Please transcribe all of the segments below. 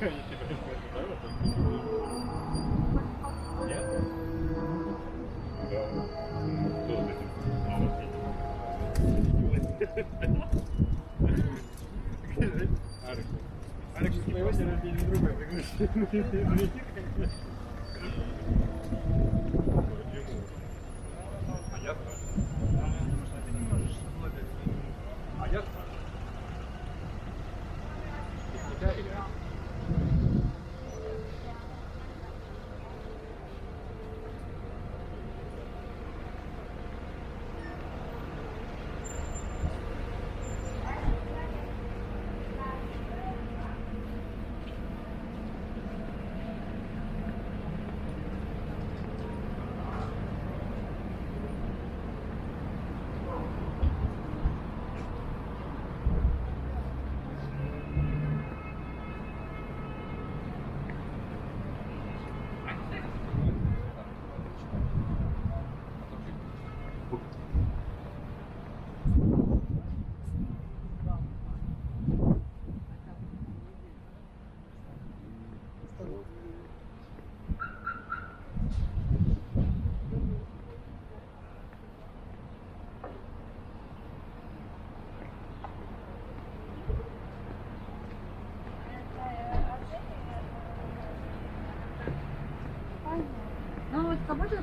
Алекс, не боюсь, она мне не другая приглашает.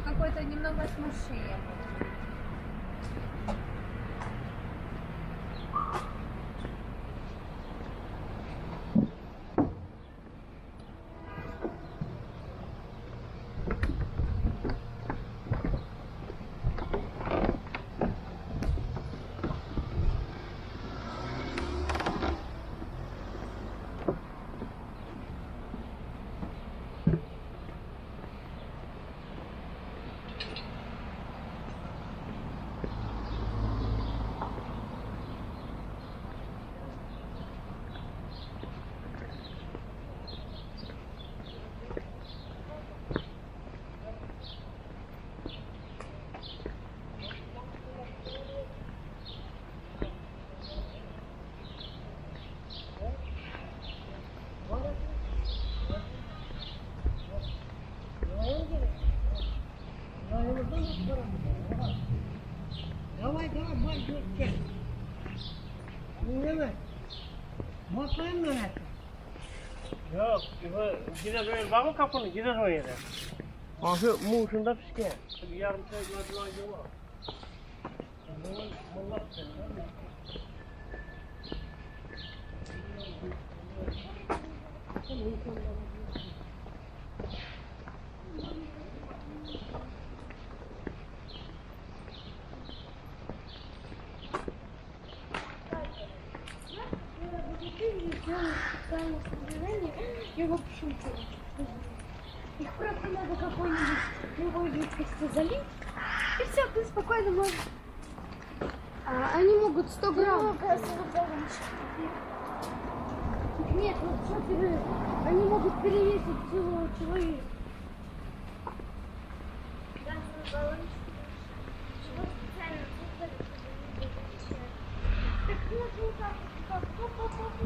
Какой-то немного смущение. Gidelim baba kapını, gidelim o yere. Bakı muğuşunda pişken. Yarım çay gördüğün yola. Bunlar sen değil mi? Его почему-то их просто надо какой-нибудь другой жидкостью залить, и все, ты спокойно можешь. Они могут 100 грамм. Нет, ну все перевесить. Они могут перевесить всего, чего есть. Так, ну, как,